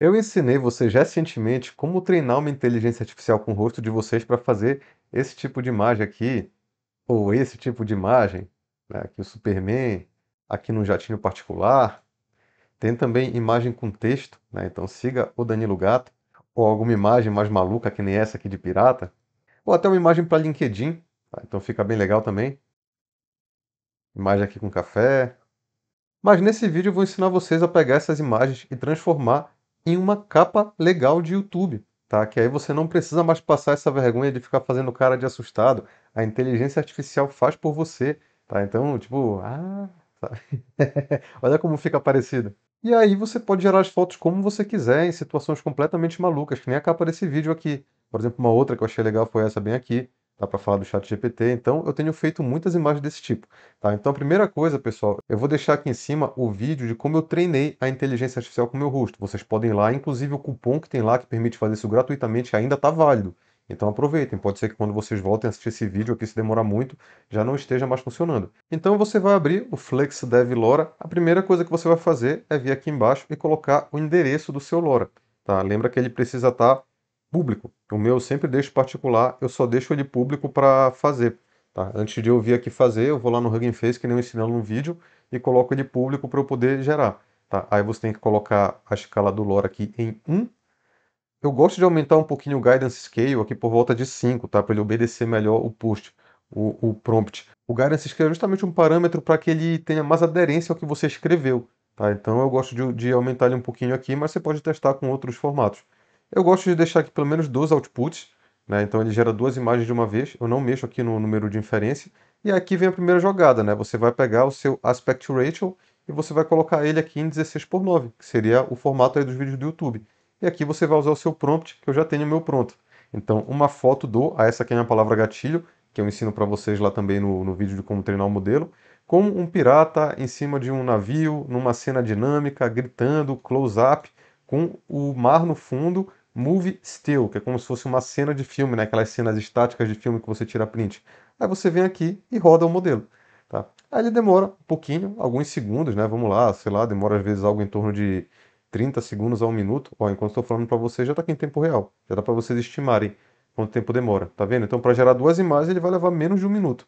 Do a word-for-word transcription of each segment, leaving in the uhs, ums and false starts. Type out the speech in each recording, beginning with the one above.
Eu ensinei vocês recentemente como treinar uma inteligência artificial com o rosto de vocês para fazer esse tipo de imagem aqui, ou esse tipo de imagem, né? Aqui o Superman, aqui no jatinho particular. Tem também imagem com texto, né? Então siga o Danilo Gato, ou alguma imagem mais maluca que nem essa aqui de pirata, ou até uma imagem para LinkedIn, tá? Então fica bem legal também. Imagem aqui com café. Mas nesse vídeo eu vou ensinar vocês a pegar essas imagens e transformar em uma capa legal de YouTube, tá? Que aí você não precisa mais passar essa vergonha de ficar fazendo cara de assustado. A inteligência artificial faz por você, tá? Então, tipo, ah, sabe? Olha como fica parecido. E aí você pode gerar as fotos como você quiser, em situações completamente malucas, que nem a capa desse vídeo aqui. Por exemplo, uma outra que eu achei legal foi essa bem aqui. Dá para falar do ChatGPT, então eu tenho feito muitas imagens desse tipo. Tá? Então a primeira coisa, pessoal, eu vou deixar aqui em cima o vídeo de como eu treinei a inteligência artificial com o meu rosto. Vocês podem ir lá, inclusive o cupom que tem lá que permite fazer isso gratuitamente ainda está válido. Então aproveitem, pode ser que quando vocês voltem a assistir esse vídeo aqui, se demorar muito, já não esteja mais funcionando. Então você vai abrir o FlexDev LoRa, a primeira coisa que você vai fazer é vir aqui embaixo e colocar o endereço do seu LoRa. Tá? Lembra que ele precisa estar público. O meu eu sempre deixo particular, eu só deixo ele público para fazer. Tá? Antes de eu vir aqui fazer, eu vou lá no Hugging Face, que nem eu ensinando no vídeo, e coloco ele público para eu poder gerar. Tá? Aí você tem que colocar a escala do LoRa aqui em um. Eu gosto de aumentar um pouquinho o Guidance Scale aqui por volta de cinco, tá? Para ele obedecer melhor o post, o, o prompt. O Guidance Scale é justamente um parâmetro para que ele tenha mais aderência ao que você escreveu. Tá? Então eu gosto de, de aumentar ele um pouquinho aqui, mas você pode testar com outros formatos. Eu gosto de deixar aqui pelo menos dois outputs, né? Então ele gera duas imagens de uma vez, eu não mexo aqui no número de inferência. E aqui vem a primeira jogada, né? Você vai pegar o seu aspect ratio e você vai colocar ele aqui em dezesseis por nove, que seria o formato aí dos vídeos do YouTube. E aqui você vai usar o seu prompt, que eu já tenho o meu pronto. Então uma foto do, ah, essa aqui é a minha palavra gatilho, que eu ensino para vocês lá também no, no vídeo de como treinar o modelo, com um pirata em cima de um navio, numa cena dinâmica, gritando, close-up, com o mar no fundo, movie still, que é como se fosse uma cena de filme, né? Aquelas cenas estáticas de filme que você tira print. Aí você vem aqui e roda o modelo, tá? Aí ele demora um pouquinho, alguns segundos, né? Vamos lá, sei lá, demora às vezes algo em torno de trinta segundos a um minuto. Ó, enquanto estou falando para vocês, já está aqui em tempo real. Já dá para vocês estimarem quanto tempo demora, tá vendo? Então para gerar duas imagens ele vai levar menos de um minuto.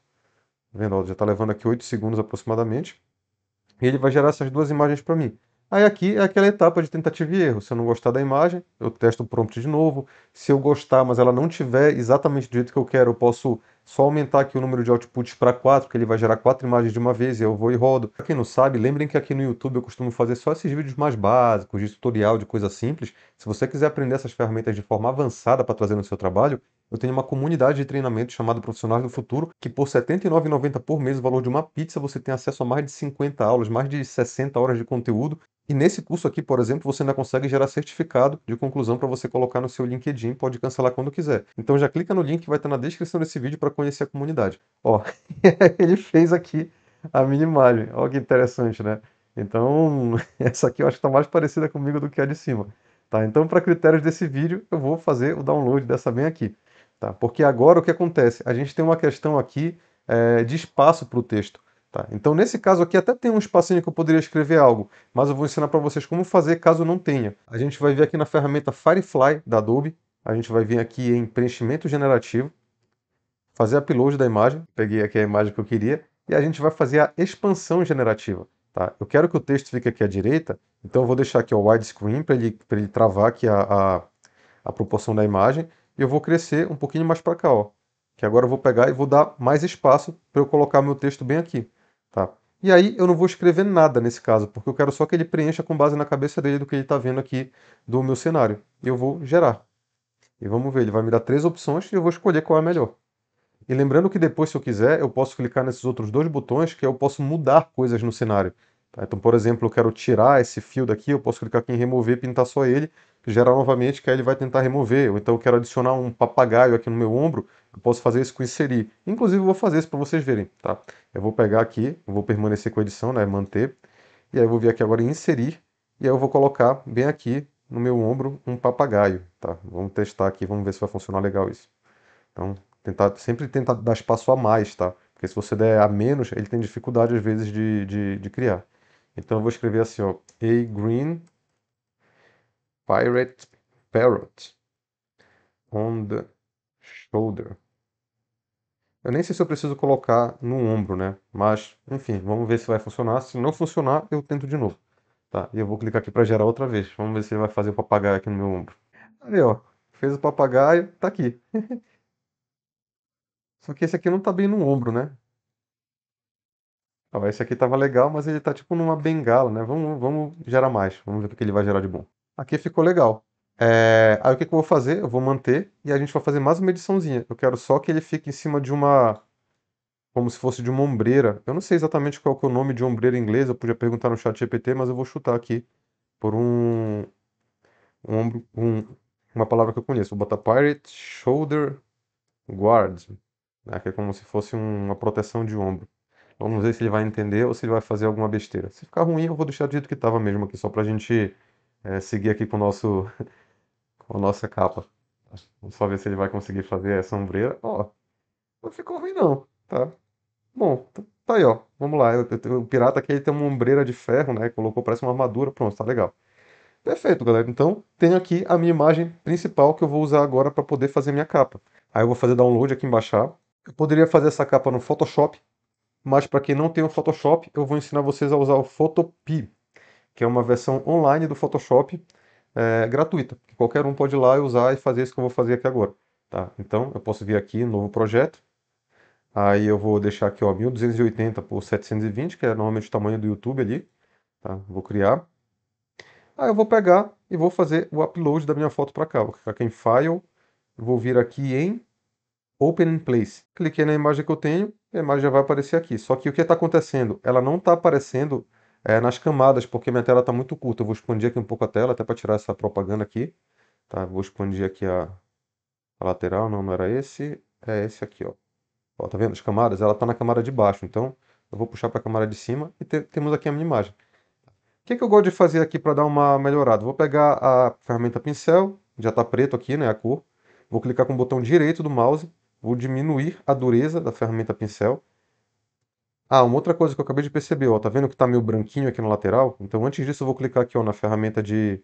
Tá vendo? Ó, já está levando aqui oito segundos aproximadamente. E ele vai gerar essas duas imagens para mim. Aí aqui é aquela etapa de tentativa e erro. Se eu não gostar da imagem, eu testo o prompt de novo. Se eu gostar, mas ela não tiver exatamente do jeito que eu quero, eu posso só aumentar aqui o número de outputs para quatro, que ele vai gerar quatro imagens de uma vez e eu vou e rodo. Para quem não sabe, lembrem que aqui no YouTube eu costumo fazer só esses vídeos mais básicos, de tutorial, de coisa simples. Se você quiser aprender essas ferramentas de forma avançada para trazer no seu trabalho, eu tenho uma comunidade de treinamento chamada Profissionais do Futuro, que por setenta e nove reais e noventa centavos por mês, o valor de uma pizza, você tem acesso a mais de cinquenta aulas, mais de sessenta horas de conteúdo. E nesse curso aqui, por exemplo, você ainda consegue gerar certificado de conclusão para você colocar no seu LinkedIn, pode cancelar quando quiser. Então já clica no link que vai estar na descrição desse vídeo para conhecer a comunidade. Ó, ele fez aqui a minha imagem. Ó que interessante, né? Então, essa aqui eu acho que está mais parecida comigo do que a de cima. Tá? Então, para critérios desse vídeo, eu vou fazer o download dessa bem aqui. Tá? Porque agora o que acontece? A gente tem uma questão aqui é, de espaço para o texto. Tá, então nesse caso aqui até tem um espacinho que eu poderia escrever algo, mas eu vou ensinar para vocês como fazer caso não tenha. A gente vai vir aqui na ferramenta Firefly da Adobe, a gente vai vir aqui em preenchimento generativo, fazer upload da imagem, peguei aqui a imagem que eu queria, e a gente vai fazer a expansão generativa. Tá? Eu quero que o texto fique aqui à direita, então eu vou deixar aqui o widescreen para ele, ele travar aqui a, a, a proporção da imagem, e eu vou crescer um pouquinho mais para cá, ó, que agora eu vou pegar e vou dar mais espaço para eu colocar meu texto bem aqui. Tá. E aí eu não vou escrever nada nesse caso, porque eu quero só que ele preencha com base na cabeça dele do que ele está vendo aqui do meu cenário. E eu vou gerar. E vamos ver, ele vai me dar três opções e eu vou escolher qual é a melhor. E lembrando que depois, se eu quiser, eu posso clicar nesses outros dois botões, que eu posso mudar coisas no cenário. Tá? Então, por exemplo, eu quero tirar esse fio daqui, eu posso clicar aqui em remover e pintar só ele, gerar novamente, que aí ele vai tentar remover. Ou então eu quero adicionar um papagaio aqui no meu ombro, eu posso fazer isso com inserir. Inclusive eu vou fazer isso para vocês verem, tá? Eu vou pegar aqui, eu vou permanecer com a edição, né, manter. E aí eu vou vir aqui agora em inserir, e aí eu vou colocar bem aqui no meu ombro um papagaio, tá? Vamos testar aqui, vamos ver se vai funcionar legal isso. Então, tentar, sempre tentar dar espaço a mais, tá? Porque se você der a menos, ele tem dificuldade às vezes de, de, de criar. Então eu vou escrever assim, ó, A green... pirate parrot on the shoulder. Eu nem sei se eu preciso colocar no ombro, né? Mas, enfim, vamos ver se vai funcionar. Se não funcionar, eu tento de novo. Tá, e eu vou clicar aqui para gerar outra vez. Vamos ver se ele vai fazer o papagaio aqui no meu ombro. Aí, ó. Fez o papagaio, tá aqui. Só que esse aqui não tá bem no ombro, né? Ó, esse aqui tava legal, mas ele tá tipo numa bengala, né? Vamos, vamos gerar mais. Vamos ver o que ele vai gerar de bom. Aqui ficou legal. É, aí o que, que eu vou fazer? Eu vou manter e a gente vai fazer mais uma ediçãozinha. Eu quero só que ele fique em cima de uma... como se fosse de uma ombreira. Eu não sei exatamente qual que é o nome de ombreira em inglês. Eu podia perguntar no chat G P T, mas eu vou chutar aqui por um... um, um uma palavra que eu conheço. Vou botar Pirate Shoulder Guard, né? Que é como se fosse uma proteção de ombro. Vamos ver se ele vai entender ou se ele vai fazer alguma besteira. Se ficar ruim, eu vou deixar do jeito que estava mesmo aqui, só pra gente é, seguir aqui com o nosso... a nossa capa. Vamos só ver se ele vai conseguir fazer essa ombreira. Ó, não ficou ruim não, tá? Bom, tá aí, ó. Vamos lá. Eu, eu, o pirata aqui ele tem uma ombreira de ferro, né? Colocou, parece uma armadura. Pronto, tá legal. Perfeito, galera. Então, tem aqui a minha imagem principal que eu vou usar agora para poder fazer minha capa. Aí eu vou fazer download aqui embaixo. Eu poderia fazer essa capa no Photoshop, mas para quem não tem o Photoshop, eu vou ensinar vocês a usar o Photopea, que é uma versão online do Photoshop, É, gratuita, porque qualquer um pode ir lá e usar e fazer isso que eu vou fazer aqui agora, tá? Então eu posso vir aqui, novo projeto, aí eu vou deixar aqui, ó, mil duzentos e oitenta por setecentos e vinte, que é normalmente o tamanho do YouTube ali, tá? Vou criar, aí eu vou pegar e vou fazer o upload da minha foto para cá, vou clicar aqui em File, vou vir aqui em Open in Place, cliquei na imagem que eu tenho, a imagem já vai aparecer aqui, só que o que está acontecendo? Ela não está aparecendo É, nas camadas, porque minha tela está muito curta. Eu vou expandir aqui um pouco a tela, até para tirar essa propaganda aqui. Tá, vou expandir aqui a, a lateral, não, não era esse. É esse aqui, ó. Ó, tá vendo as camadas? Ela está na camada de baixo, então eu vou puxar para a camada de cima e te, temos aqui a minha imagem. O que, que eu gosto de fazer aqui para dar uma melhorada? Vou pegar a ferramenta pincel, já está preto aqui, né, a cor. Vou clicar com o botão direito do mouse, vou diminuir a dureza da ferramenta pincel. Ah, uma outra coisa que eu acabei de perceber, ó, tá vendo que tá meio branquinho aqui na lateral? Então antes disso eu vou clicar aqui, ó, na ferramenta de,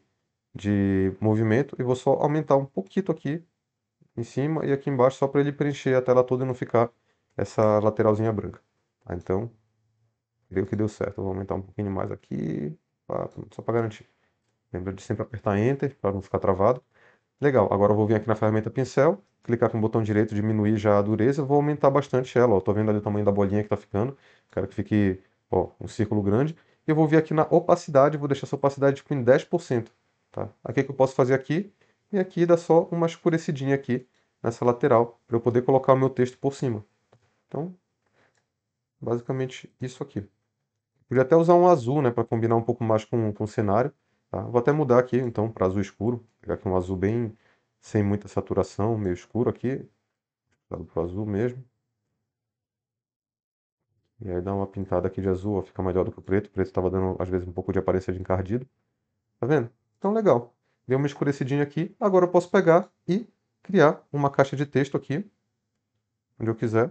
de movimento e vou só aumentar um pouquinho aqui em cima e aqui embaixo só para ele preencher a tela toda e não ficar essa lateralzinha branca. Tá, então, creio que deu certo. Eu vou aumentar um pouquinho mais aqui, pra, só para garantir. Lembra de sempre apertar Enter para não ficar travado. Legal, agora eu vou vir aqui na ferramenta pincel, clicar com o botão direito, diminuir já a dureza, vou aumentar bastante ela, ó, tô vendo ali o tamanho da bolinha que tá ficando, quero que fique, ó, um círculo grande, e eu vou vir aqui na opacidade, vou deixar essa opacidade tipo em dez por cento, tá? Aqui que eu posso fazer aqui, e aqui dá só uma escurecidinha aqui, nessa lateral, para eu poder colocar o meu texto por cima. Então, basicamente isso aqui. Podia até usar um azul, né, para combinar um pouco mais com, com o cenário, tá? Vou até mudar aqui, então, para azul escuro, pegar aqui um azul bem... sem muita saturação, meio escuro aqui. Para o azul mesmo. E aí dá uma pintada aqui de azul, ó, fica melhor do que o preto. O preto estava dando, às vezes, um pouco de aparência de encardido. Tá vendo? Então, legal. Deu uma escurecidinha aqui. Agora eu posso pegar e criar uma caixa de texto aqui. Onde eu quiser.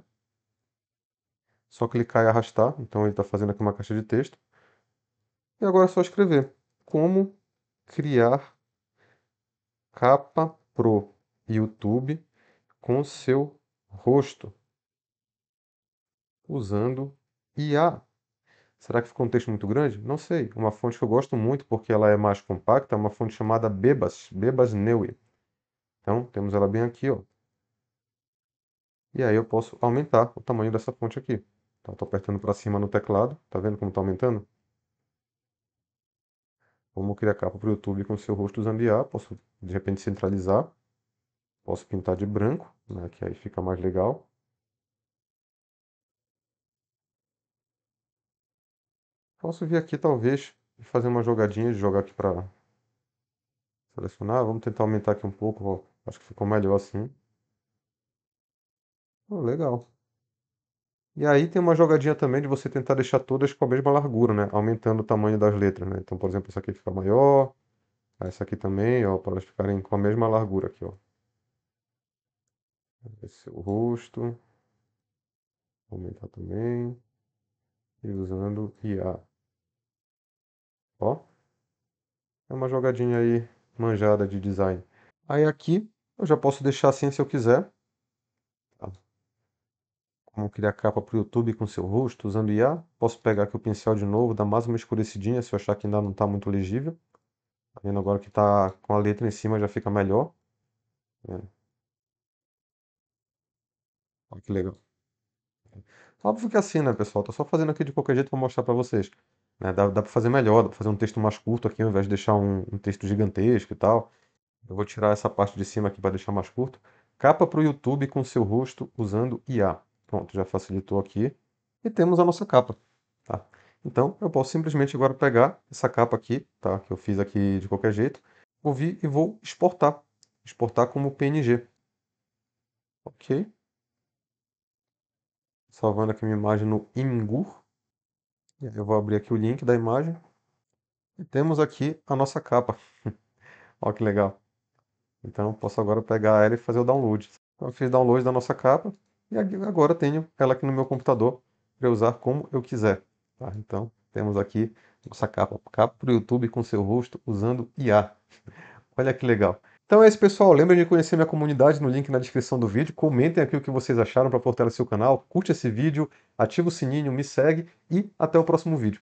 Só clicar e arrastar. Então, ele está fazendo aqui uma caixa de texto. E agora é só escrever. Como criar capa pro YouTube com seu rosto usando I A. Será que ficou um texto muito grande? Não sei. Uma fonte que eu gosto muito porque ela é mais compacta, é uma fonte chamada Bebas, Bebas Neue. Então, temos ela bem aqui, ó. E aí eu posso aumentar o tamanho dessa fonte aqui. Então, estou apertando para cima no teclado, tá vendo como está aumentando? Como criar capa para o YouTube com seu rosto usando I A, posso de repente centralizar, posso pintar de branco, né, que aí fica mais legal. Posso vir aqui talvez e fazer uma jogadinha, de jogar aqui para selecionar, vamos tentar aumentar aqui um pouco, ó. Acho que ficou melhor assim. Oh, legal. E aí tem uma jogadinha também de você tentar deixar todas com a mesma largura, né? Aumentando o tamanho das letras, né? Então, por exemplo, essa aqui fica maior. Essa aqui também, ó, para elas ficarem com a mesma largura aqui, ó. Esse é o rosto. Vou aumentar também. E usando I A. Ó. É uma jogadinha aí manjada de design. Aí aqui eu já posso deixar assim se eu quiser. Tá. Como criar capa para o YouTube com seu rosto usando I A. Posso pegar aqui o pincel de novo, dar mais uma escurecidinha se eu achar que ainda não está muito legível. Tá vendo agora que está com a letra em cima, já fica melhor. É. Olha que legal. Óbvio que assim, né, pessoal? Tô só fazendo aqui de qualquer jeito para mostrar para vocês. Né? Dá, dá para fazer melhor, dá para fazer um texto mais curto aqui, ao invés de deixar um, um texto gigantesco e tal. Eu vou tirar essa parte de cima aqui para deixar mais curto. Capa para o YouTube com seu rosto usando I A. Pronto, já facilitou aqui. E temos a nossa capa. Tá? Então, eu posso simplesmente agora pegar essa capa aqui, tá? Que eu fiz aqui de qualquer jeito. Vou vir e vou exportar. Exportar como P N G. Ok. Salvando aqui minha imagem no Imgur. Eu vou abrir aqui o link da imagem. E temos aqui a nossa capa. Olha que legal. Então eu posso agora pegar ela e fazer o download. Eu fiz download da nossa capa. E agora tenho ela aqui no meu computador para usar como eu quiser. Tá? Então temos aqui nossa capa. Capa para o YouTube com seu rosto usando I A. Olha que legal. Então é isso, pessoal. Lembrem de conhecer minha comunidade no link na descrição do vídeo. Comentem aqui o que vocês acharam para fortalecer o canal. Curte esse vídeo, ativa o sininho, me segue e até o próximo vídeo.